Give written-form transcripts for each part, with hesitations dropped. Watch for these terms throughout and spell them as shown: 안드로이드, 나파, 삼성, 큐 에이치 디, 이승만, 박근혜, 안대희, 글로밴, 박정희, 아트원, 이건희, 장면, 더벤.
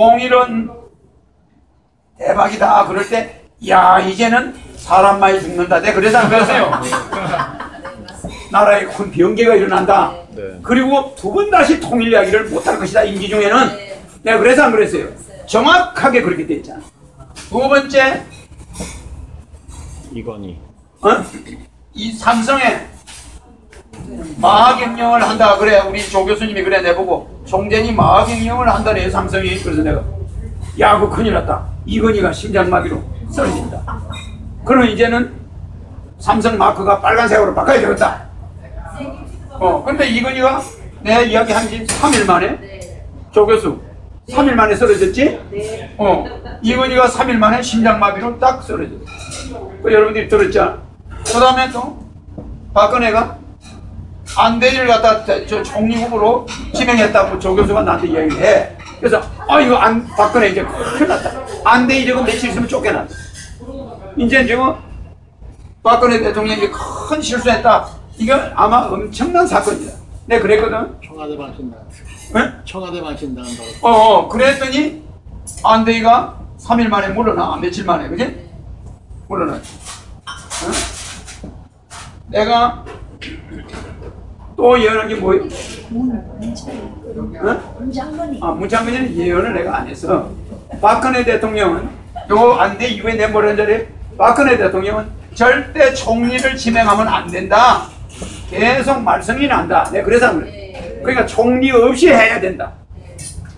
공일은 대박이다 그럴 때 야 이제는 사람 많이 죽는다 네, 그래서 안 그러세요. 나라에 큰 변개가 일어난다. 네. 그리고 두 번 다시 통일 이야기를 못할 것이다. 임기 중에는. 네. 네, 그래서 안 그랬어요. 정확하게 그렇게 돼 있잖아. 두 번째 이건희. 어? 이 삼성에 마하경영을 한다 그래. 우리 조 교수님이 그래 내보고 총재님 마하경영을 한다래요 삼성이. 그래서 내가 야 그거 큰일 났다. 이건희가 심장마비로 쓰러진다. 그러면 이제는 삼성 마크가 빨간색으로 바꿔야 되겠다. 근데 이건희가 내가 이야기한 지 3일 만에 조 교수 3일 만에 쓰러졌지? 이건희가 3일 만에 심장마비로 딱 쓰러졌다. 여러분들이 들었잖아. 그 다음에 또 박근혜가 안대를 갖다 저 총리 후보로 지명했다고 조 교수가 나한테 이야기를 해. 그래서 이거 박근혜 이제 큰일 났다. 안대희 저거 며칠 있으면 쫓겨났다. 이제 지금 박근혜 대통령이 큰 실수했다. 이거 아마 엄청난 사건이다. 내가 그랬거든. 청와대 방신단. 네? 청와대 방신단. 그랬더니 안대희가 3일 만에 물러나. 며칠 만에 그지? 물러나. 내가 또 예언한 게 뭐예요? 문장관이. 문장관이는 예언을 내가 안 해서 박근혜 대통령은 요 안대 이후에 내 뭐라는 자리에 박근혜 대통령은 절대 총리를 지명하면 안 된다. 계속 말썽이 난다. 내가 그래서 안 그래. 그러니까 총리 없이 해야 된다.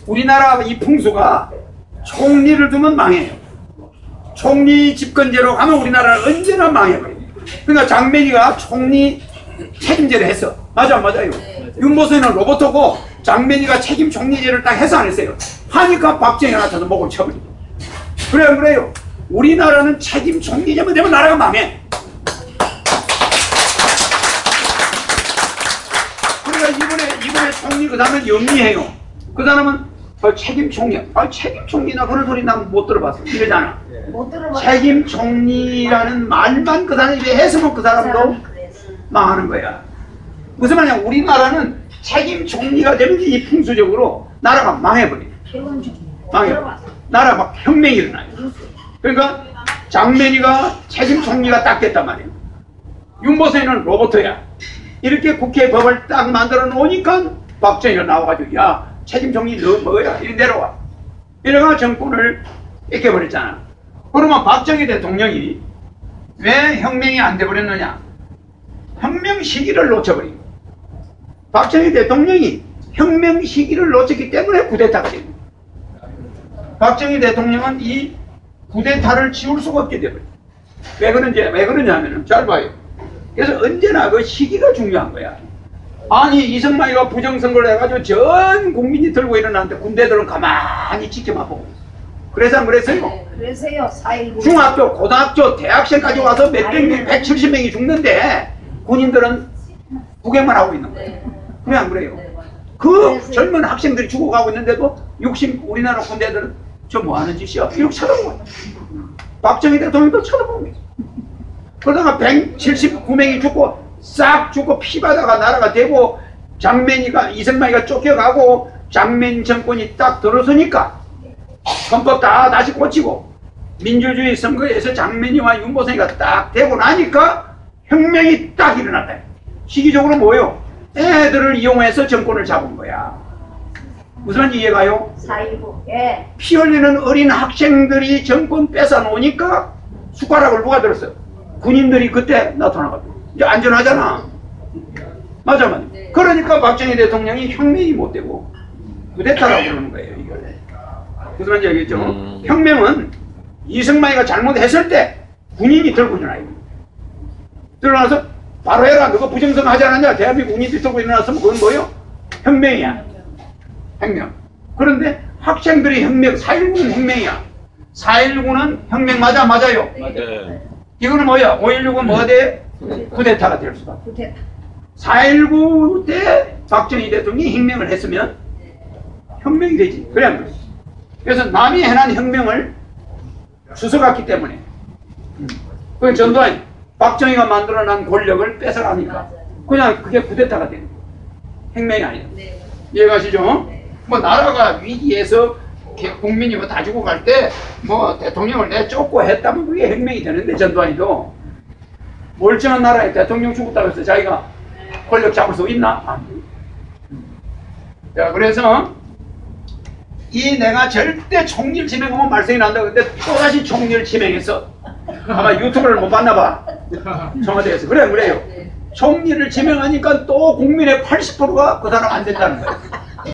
우리나라 이 풍수가 총리를 두면 망해요. 총리 집권제로 가면 우리나라는 언제나 망해요. 그러니까 장면이가 총리 책임제를 했어. 맞아 맞아요. 윤보선은 로봇하고 장면이가 책임 총리제를 딱 해서 안 했어요. 하니까 박정희가 나타나서 목을 쳐버리고. 그래 안 그래요? 우리나라는 책임 총리제만 되면 나라가 망해. 그러니까 이번에 총리 그 다음에 영리해요. 그 사람은 책임 총리. 책임 총리나 그런 소리 난 못 들어봤어. 이러잖아. 못 들어봤어. 책임 총리라는 말만 그 사람이 해서면 그 사람도 망하는 거야. 무슨 말이냐? 우리나라는 책임 총리가 되면 이 풍수적으로 나라가 망해버려. 망해버려. 나라 막 혁명이 일어나요. 그러니까 장면이가 책임 총리가 딱 됐단 말이야. 윤보선은 로봇이야. 이렇게 국회 법을 딱 만들어 놓으니까 박정희가 나와가지고 야 책임 총리 너 뭐야? 이리 내려와. 이러가 정권을 뺏겨버렸잖아. 그러면 박정희 대통령이 왜 혁명이 안 돼버렸느냐? 혁명 시기를 놓쳐버린 거예요. 박정희 대통령이 혁명 시기를 놓쳤기 때문에 쿠데타가 된 거예요. 박정희 대통령은 이 쿠데타를 지울 수가 없게 되버려요. 왜 그러냐 하면은 잘 봐요. 그래서 언제나 그 시기가 중요한 거야. 아니 이승만이가 부정선거를 해가지고 전 국민이 들고 일어났는데 군대들은 가만히 지켜만 보고 있어요. 그래서 안 그랬어요? 네, 그래서요. 4.19 중학교, 고등학교, 대학생까지 와서 몇백 명, 170명이 죽는데 군인들은 구경만 하고 있는 거예요. 네. 그래 안 그래요? 네, 그 네, 젊은 학생들이 죽어가고 있는데도 우리나라 군대들은 저 뭐 하는 짓이야? 이렇게 쳐다보는 거예요. 박정희 대통령도 쳐다보는 거예요. 그러다가 179명이 죽고 싹 죽고 피바다가 나라가 되고 이승만이가 쫓겨가고 장면이 정권이 딱 들어서니까 헌법 다 다시 고치고 민주주의 선거에서 장면이와 윤보선이가 딱 되고 나니까 혁명이 딱 일어났다. 시기적으로 뭐예요? 애들을 이용해서 정권을 잡은 거야. 무슨 이해가요? 4.19. 예. 피 흘리는 어린 학생들이 정권 뺏어놓으니까 숟가락을 누가 들었어요? 군인들이 그때 나타나가지고. 이제 안전하잖아. 맞아, 맞아. 네. 그러니까 박정희 대통령이 혁명이 못 되고 그대타라고 그러는 거예요, 이걸. 무슨 말인지 알겠죠? 혁명은 이승만이가 잘못했을 때 군인이 들고 일어나요. 들어나서 바로 해라. 그거 부정선거 하지 않았냐? 대한민국 운이 뒤틀고 일어났으면 그건 뭐예요? 혁명이야. 혁명. 그런데 학생들이 혁명, 4.19는 혁명이야. 4.19는 혁명 맞아? 맞아요. 맞아요. 이거는 뭐야? 5.16은 뭐 돼? 쿠데타가 될 수가. 4.19 때 박정희 대통령이 혁명을 했으면 혁명이 되지. 그래야 돼. 그래서 남이 해난 혁명을 주워갔기 때문에. 그건 전두환이. 박정희가 만들어낸 권력을 뺏어가니까 그냥 그게 쿠데타가 되는 거예요. 혁명이 아니에요. 네. 이해가시죠? 네. 뭐 나라가 위기에서 국민이 뭐 다 주고 갈 때 뭐 대통령을 내쫓고 했다면 그게 혁명이 되는데, 전두환이도 멀쩡한 나라에 대통령 죽었다고 해서 자기가 권력 잡을 수 있나? 안 돼. 자, 그래서 이 내가 절대 총리를 지명하면 말썽이 난다. 근데 또다시 총리를 지명해서 아마 유튜브를 못 봤나 봐. 청와대에서. 그래요. 총리를 지명하니까 또 국민의 80%가 그 사람 안 된다는 거예요.